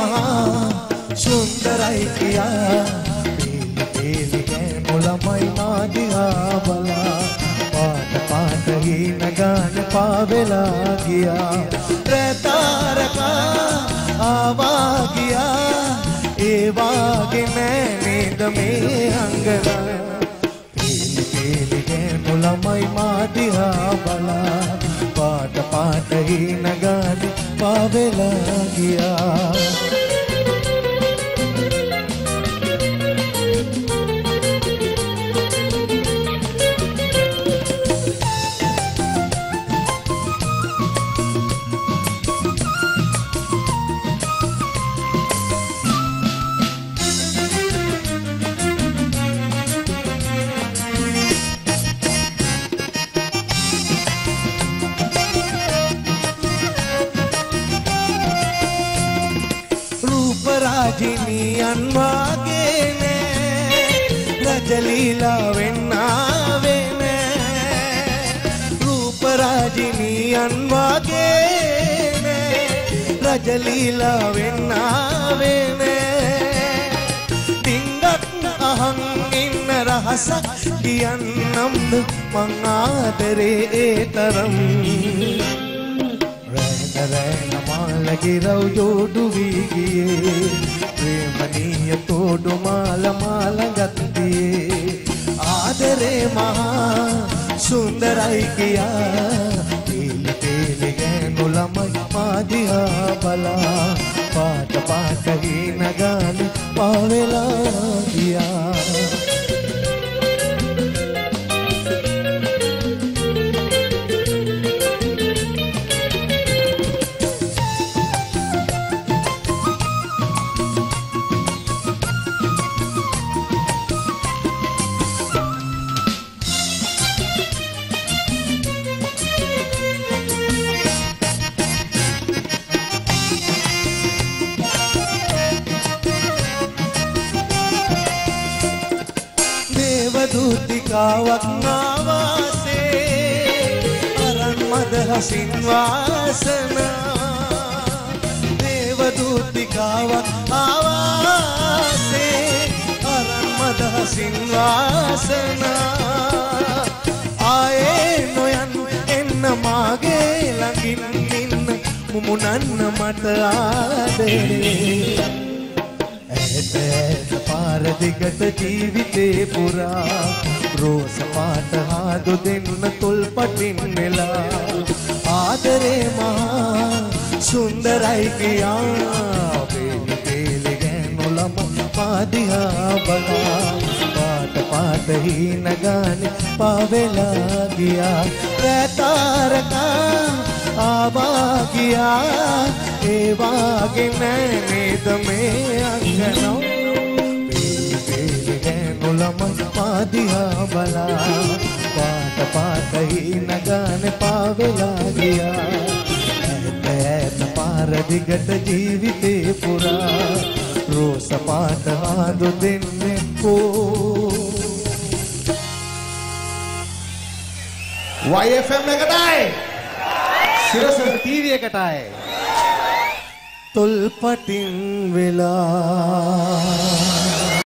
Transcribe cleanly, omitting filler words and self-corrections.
महा सुंदराई किया बला पाठ पाठ ही न गान पावेला गया तारका आवा गया ए बाग में नींद में अंगना पेल पेल है मुला महिमा दिया बला पाठ पाठ ही न गान पावेला गया। रजलीला वेन्नावे रूप राजिनी अन्वागे रजलीला वेन्नावे तिंगत्न अहं इन्न रहस कियन्नम्द मंगादरे एतरं रहन मालगी रव जोडुवी गिये मनीय तोडु माल माल गत्तिये आदरे महा सुंदराई किया तेल तेल गैनुला महिमा दिया बला पाट पाट ही नगान पावेला दिया। वक्नावासे परमद हसीन वासना देवदूतिका वक्नावासे परमद हसीन वासना आए नोयन इन मागे लगिन निन मुमुनन मत आदरे ऐसे पार दिगत जीविते पुरा रोज पाठ हादो दिन तुलपटिन मिला आदरे महा सुंदराई किया बेल बेल गैनुला महिमा दिया बला पाठ पाठ ही न गान पावेला गया तारका आवा गया ए बागे मैंने तमे अंगना महिमा दिया बला पाठ पाठ ही न गान पावेला गया पार दिगत जीविते पुरा रोस पाठ आदो दिन में को YFM में कटाए सिरसर टीवी कटाए तुलपटिन वेला।